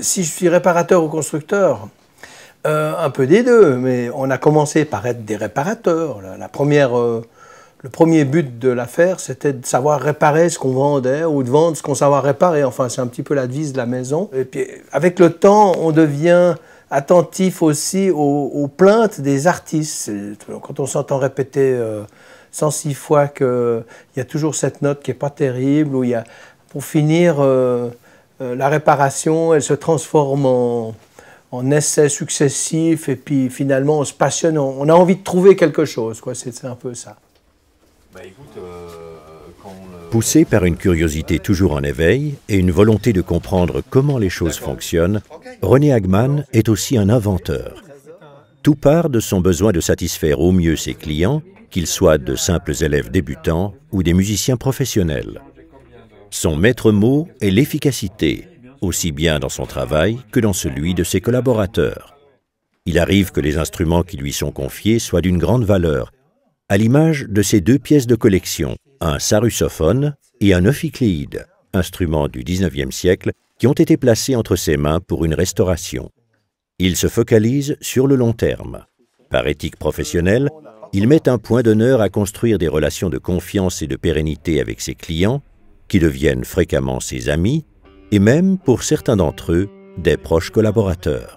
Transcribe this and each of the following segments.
Si je suis réparateur ou constructeur, un peu des deux, mais on a commencé par être des réparateurs. Le premier but de l'affaire, c'était de savoir réparer ce qu'on vendait ou de vendre ce qu'on savait réparer. Enfin, c'est un petit peu la devise de la maison. Et puis, avec le temps, on devient attentif aussi aux plaintes des artistes. Quand on s'entend répéter 106 fois qu'il y a toujours cette note qui n'est pas terrible, ou il y a, pour finir... la réparation, elle se transforme en essais successifs et puis finalement on se passionne, on a envie de trouver quelque chose, quoi. C'est un peu ça. Bah, écoute, poussé par une curiosité toujours en éveil et une volonté de comprendre comment les choses fonctionnent, René Hagmann est aussi un inventeur. Tout part de son besoin de satisfaire au mieux ses clients, qu'ils soient de simples élèves débutants ou des musiciens professionnels. Son maître mot est l'efficacité, aussi bien dans son travail que dans celui de ses collaborateurs. Il arrive que les instruments qui lui sont confiés soient d'une grande valeur, à l'image de ses deux pièces de collection, un sarrusophone et un ophicléide, instruments du 19e siècle qui ont été placés entre ses mains pour une restauration. Il se focalise sur le long terme. Par éthique professionnelle, il met un point d'honneur à construire des relations de confiance et de pérennité avec ses clients, qui deviennent fréquemment ses amis, et même, pour certains d'entre eux, des proches collaborateurs.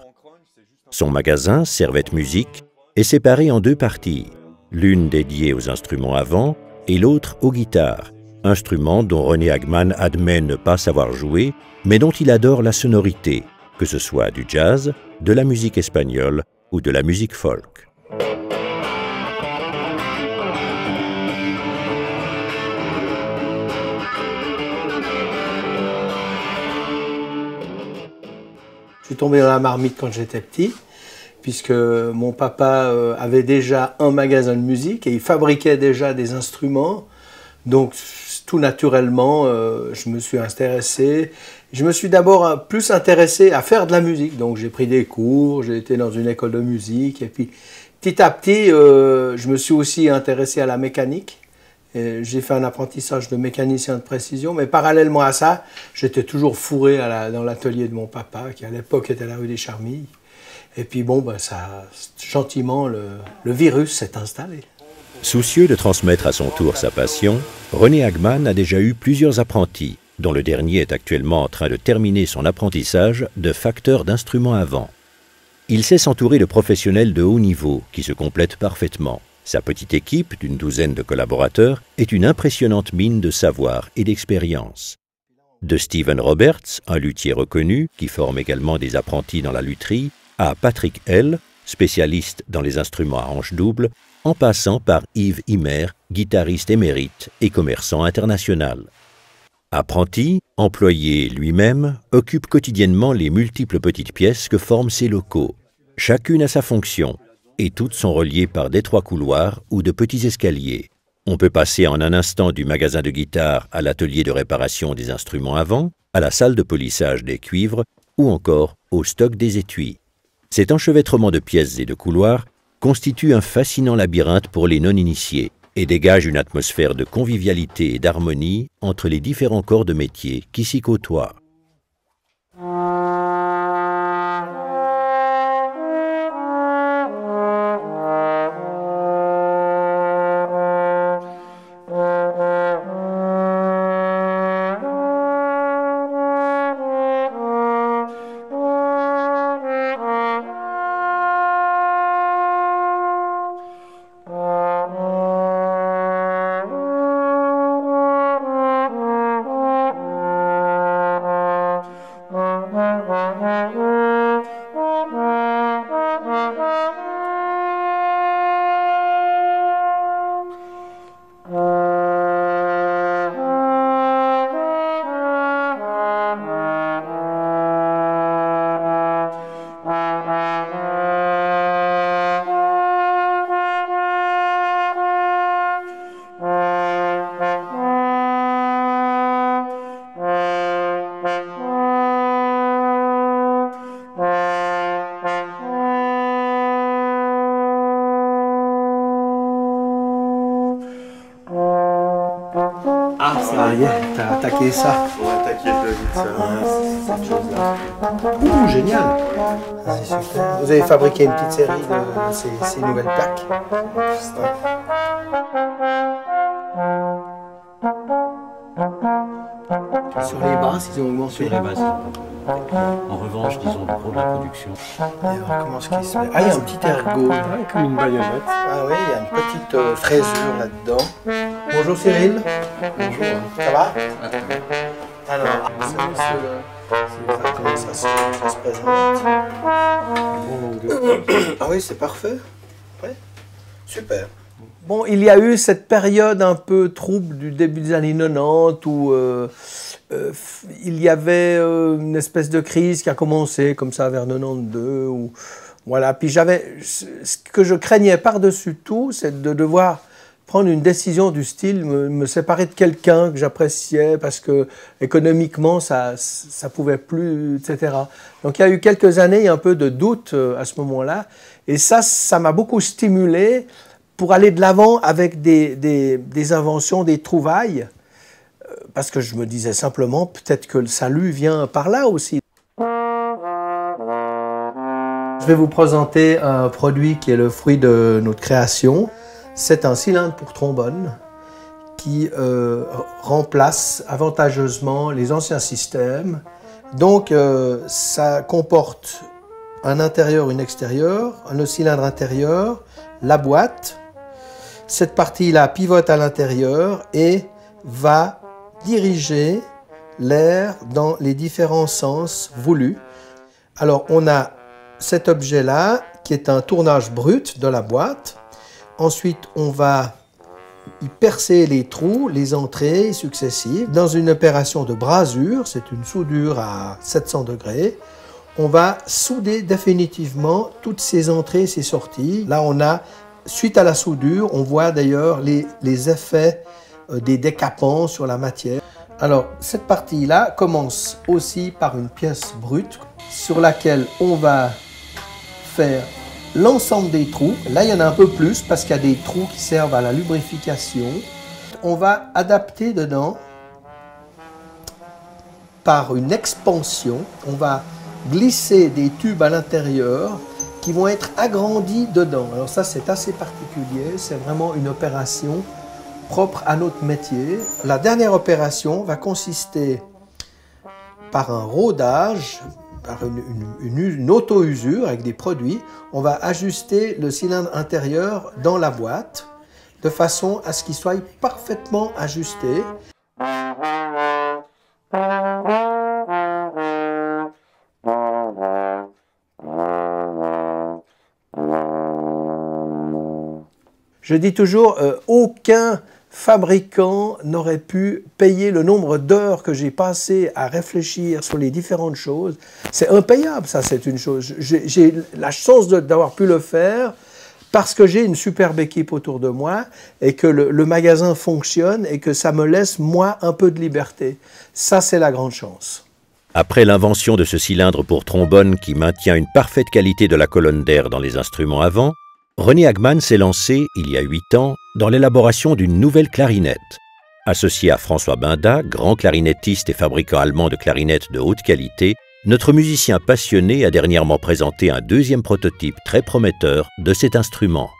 Son magasin, Servette Musique, est séparé en deux parties, l'une dédiée aux instruments à vent et l'autre aux guitares, instruments dont René Hagmann admet ne pas savoir jouer, mais dont il adore la sonorité, que ce soit du jazz, de la musique espagnole ou de la musique folk. Je suis tombé dans la marmite quand j'étais petit, puisque mon papa avait déjà un magasin de musique et il fabriquait déjà des instruments. Donc tout naturellement, je me suis intéressé. Je me suis d'abord plus intéressé à faire de la musique. Donc j'ai pris des cours, j'ai été dans une école de musique. Et puis petit à petit, je me suis aussi intéressé à la mécanique. J'ai fait un apprentissage de mécanicien de précision, mais parallèlement à ça, j'étais toujours fourré dans l'atelier de mon papa, qui à l'époque était à la rue des Charmilles. Et puis bon, ben ça, gentiment, le virus s'est installé. Soucieux de transmettre à son tour sa passion, René Hagmann a déjà eu plusieurs apprentis, dont le dernier est actuellement en train de terminer son apprentissage de facteur d'instruments à vent. Il sait s'entourer de professionnels de haut niveau, qui se complètent parfaitement. Sa petite équipe, d'une douzaine de collaborateurs, est une impressionnante mine de savoir et d'expérience. De Steven Roberts, un luthier reconnu, qui forme également des apprentis dans la lutherie, à Patrick L., spécialiste dans les instruments à hanches doubles, en passant par Yves Himmer, guitariste émérite et commerçant international. Apprenti, employé lui-même, occupe quotidiennement les multiples petites pièces que forment ses locaux. Chacune a sa fonction, et toutes sont reliées par d'étroits couloirs ou de petits escaliers. On peut passer en un instant du magasin de guitare à l'atelier de réparation des instruments à vent, à la salle de polissage des cuivres ou encore au stock des étuis. Cet enchevêtrement de pièces et de couloirs constitue un fascinant labyrinthe pour les non-initiés et dégage une atmosphère de convivialité et d'harmonie entre les différents corps de métier qui s'y côtoient. Ah yeah, t'as attaqué ça. On a attaqué le plugin, ça. Cette chose-là. Ouh, génial. C'est super. Vous avez fabriqué une petite série de ces nouvelles plaques. Sur les basses, ils ont augmenté. Sur les basses. En revanche, disons, le gros de la production. Et alors, comment est-ce qu'il se met? Ah, il y a un petit ergot. Ouais, comme une baïonnette. Ah oui, il y a une petite fraisure là-dedans. Bonjour Cyril. Bonjour. Ça va? Alors, ça commence à se présenter. Ah oui, c'est parfait. Ouais. Super. Bon, il y a eu cette période un peu trouble du début des années 90 où il y avait une espèce de crise qui a commencé comme ça vers 92. Où, voilà. Puis j'avais, ce que je craignais par-dessus tout, c'est de devoir prendre une décision du style, me séparer de quelqu'un que j'appréciais parce que économiquement ça pouvait plus, etc. Donc il y a eu quelques années un peu de doute à ce moment-là et ça m'a beaucoup stimulé pour aller de l'avant avec des inventions, des trouvailles, parce que je me disais simplement, peut-être que le salut vient par là aussi. Je vais vous présenter un produit qui est le fruit de notre création. C'est un cylindre pour trombone qui remplace avantageusement les anciens systèmes. Donc ça comporte un intérieur, une extérieure, le cylindre intérieur, la boîte. Cette partie-là pivote à l'intérieur et va diriger l'air dans les différents sens voulus. Alors on a cet objet-là qui est un tournage brut de la boîte. Ensuite on va y percer les trous, les entrées successives. Dans une opération de brasure, c'est une soudure à 700 degrés, on va souder définitivement toutes ces entrées et ces sorties. Là, on a, suite à la soudure, on voit d'ailleurs les effets des décapants sur la matière. Alors, cette partie-là commence aussi par une pièce brute sur laquelle on va faire l'ensemble des trous. Là, il y en a un peu plus parce qu'il y a des trous qui servent à la lubrification. On va adapter dedans par une expansion. On va glisser des tubes à l'intérieur qui vont être agrandis dedans. Alors ça, c'est assez particulier, c'est vraiment une opération propre à notre métier. La dernière opération va consister par un rodage, par une auto-usure avec des produits. On va ajuster le cylindre intérieur dans la boîte de façon à ce qu'il soit parfaitement ajusté. Je dis toujours, aucun fabricant n'aurait pu payer le nombre d'heures que j'ai passé à réfléchir sur les différentes choses. C'est impayable, ça, c'est une chose. J'ai la chance d'avoir pu le faire parce que j'ai une superbe équipe autour de moi et que le magasin fonctionne et que ça me laisse, moi, un peu de liberté. Ça, c'est la grande chance. Après l'invention de ce cylindre pour trombone qui maintient une parfaite qualité de la colonne d'air dans les instruments avant, René Hagmann s'est lancé, il y a 8 ans, dans l'élaboration d'une nouvelle clarinette. Associé à François Binda, grand clarinettiste et fabricant allemand de clarinettes de haute qualité, notre musicien passionné a dernièrement présenté un deuxième prototype très prometteur de cet instrument.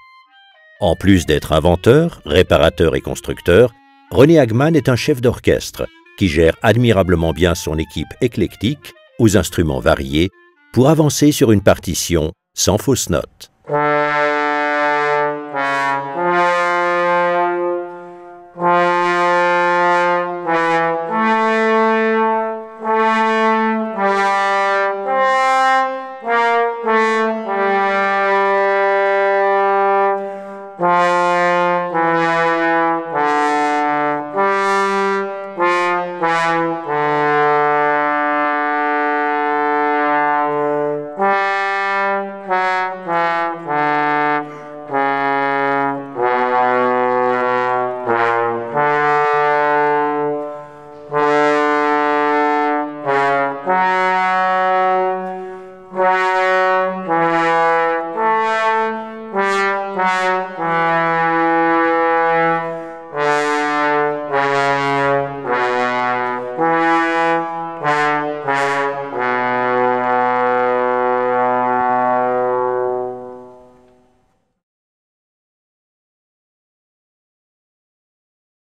En plus d'être inventeur, réparateur et constructeur, René Hagmann est un chef d'orchestre qui gère admirablement bien son équipe éclectique, aux instruments variés, pour avancer sur une partition sans fausses notes.